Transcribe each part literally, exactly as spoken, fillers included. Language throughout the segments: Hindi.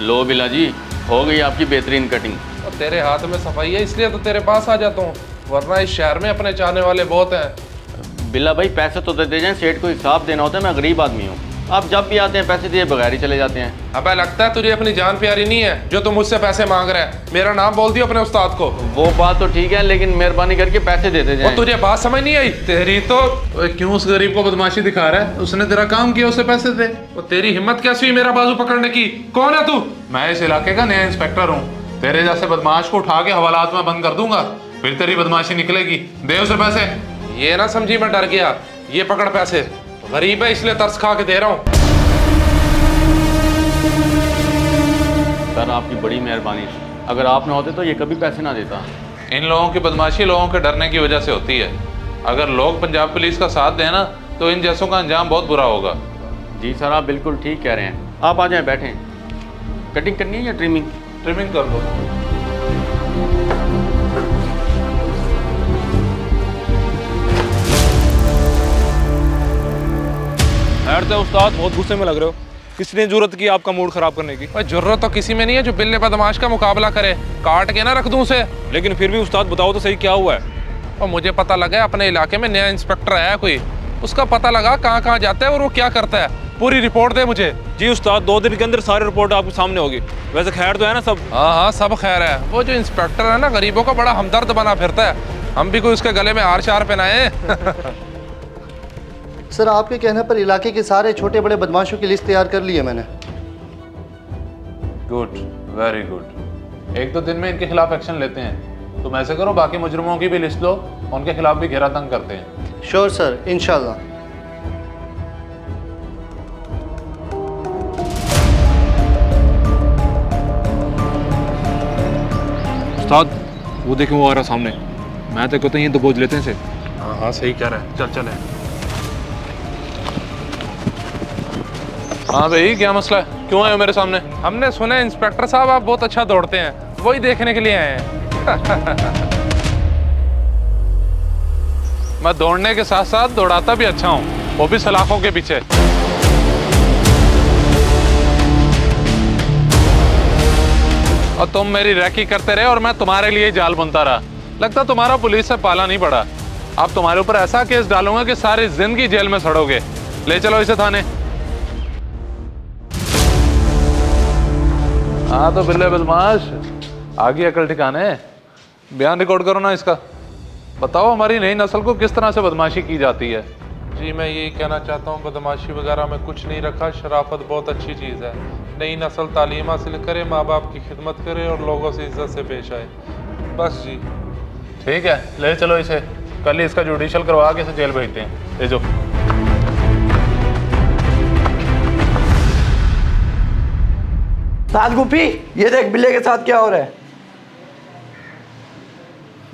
लो बिला जी, हो गई आपकी बेहतरीन कटिंग। और तेरे हाथ में सफाई है इसलिए तो तेरे पास आ जाता हूँ, वरना इस शहर में अपने चाहने वाले बहुत हैं। बिला भाई पैसे तो दे दे जाएं, सेठ को हिसाब देना होता है, मैं गरीब आदमी हूँ। आप जब भी आते हैं पैसे दिए बगैर ही चले जाते हैं। अब लगता है तुझे अपनी जान प्यारी नहीं है जो तुम मुझसे पैसे मांग रहे हैं। मेरा नाम बोल दियो अपने उस्ताद को। वो बात तो ठीक है, लेकिन मेहरबानी करके पैसे देते जाएं। तुझे बात समझ नहीं आई तेरी तो। क्यों उस गरीब को बदमाशी दिखा रहा है? उसने तेरा काम किया, उसे पैसे दे। वो तेरी हिम्मत कैसी हुई मेरा बाजू पकड़ने की? कौन है तू? मैं इस इलाके का नया इंस्पेक्टर हूँ। तेरे जैसे बदमाश को उठा के हवालात में बंद कर दूंगा, फिर तेरी बदमाशी निकलेगी। दे उसे पैसे। ये ना समझी मैं डर गया, ये पकड़ पैसे। गरीब है इसलिए तरस खा के दे रहा हूँ। सर आपकी बड़ी मेहरबानी, अगर आप ना होते तो ये कभी पैसे ना देता। इन लोगों की बदमाशी लोगों के डरने की वजह से होती है। अगर लोग पंजाब पुलिस का साथ दें ना तो इन जैसों का अंजाम बहुत बुरा होगा। जी सर आप बिल्कुल ठीक कह रहे हैं, आप आ जाएं बैठें। कटिंग करनी है या ट्रिमिंग? ट्रिमिंग कर दो। उस्ताद बहुत गुस्से में लग रहे हो, किसने जुर्रत की आपका मूड खराब करने की? जुर्रत तो किसी में नहीं है जो बिल्ले बदमाश का मुकाबला करे। काट के ना रख दूं उसे। लेकिन फिर भी उस्ताद बताओ तो सही क्या हुआ है? और मुझे पता लगा अपने इलाके में नया इंस्पेक्टर आया कोई, उसका पता लगा कहाँ कहाँ जाता है और वो क्या करता है। पूरी रिपोर्ट दे मुझे। जी उस्ताद दो दिन के अंदर सारी रिपोर्ट आपके सामने होगी। वैसे खैर तो है ना सब? हाँ हाँ सब खैर है। वो जो इंस्पेक्टर है ना गरीबों का बड़ा हमदर्द बना फिरता है, हम भी कोई उसके गले में हार शार पहनाए। सर आपके कहने पर इलाके के सारे छोटे बड़े बदमाशों की लिस्ट तैयार कर ली है मैंने। Good, very good. एक दो दिन में इनके खिलाफ एक्शन लेते हैं। तुम ऐसे करो बाकी मुजरिमों की भी लिस्ट लो, उनके खिलाफ भी घेरा तंग करते हैं। श्योर सर, इंशाल्लाह। उस्ताद वो देखें वो आ रहा सामने। मैं तो कहता हूं ये तो बोझ लेते हैं इसे। हाँ हाँ सही कह रहा है, चल चले। हाँ भाई क्या मसला है, क्यों आए हो मेरे सामने? हमने सुना है इंस्पेक्टर साहब आप बहुत अच्छा दौड़ते हैं, वही देखने के लिए आए हैं। मैं दौड़ने के साथ साथ दौड़ाता भी अच्छा हूँ, वो भी सलाखों के पीछे। और तुम मेरी रैकी करते रहे और मैं तुम्हारे लिए जाल बुनता रहा। लगता तुम्हारा पुलिस से पाला नहीं पड़ा। अब तुम्हारे ऊपर ऐसा केस डालूंगा कि सारी जिंदगी जेल में सड़ोगे। ले चलो इसे थाने। हाँ तो बिल्ले बदमाश आ गई अकल ठिकाने। बयान रिकॉर्ड करो ना इसका, बताओ हमारी नई नस्ल को किस तरह से बदमाशी की जाती है। जी मैं यही कहना चाहता हूँ, बदमाशी वगैरह में कुछ नहीं रखा, शराफत बहुत अच्छी चीज़ है। नई नस्ल तालीम हासिल करे, माँ बाप की खिदमत करे और लोगों से इज्जत से पेश आए। बस जी ठीक है, ले चलो इसे। कल ही इसका जुडिशल करवा के इसे जेल भेजते हैं। ले जो साथ गुप्पी, ये देख बिल्ले के साथ क्या हो रहा है।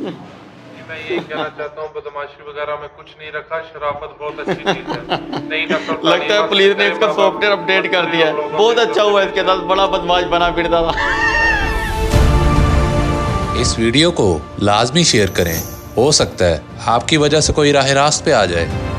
मैं ये कहना चाहता हूँ, बदमाशी वगैरह में कुछ नहीं रखा, शराफत बहुत अच्छी चीज है। नहीं लगता है पुलिस ने इसका सॉफ्टवेयर अपडेट कर दिया है, बहुत अच्छा हुआ। इसके साथ बड़ा बदमाश बना फिरता था। इस वीडियो को लाजमी शेयर करें, हो सकता है आपकी वजह से कोई राह रास्त पे आ जाए।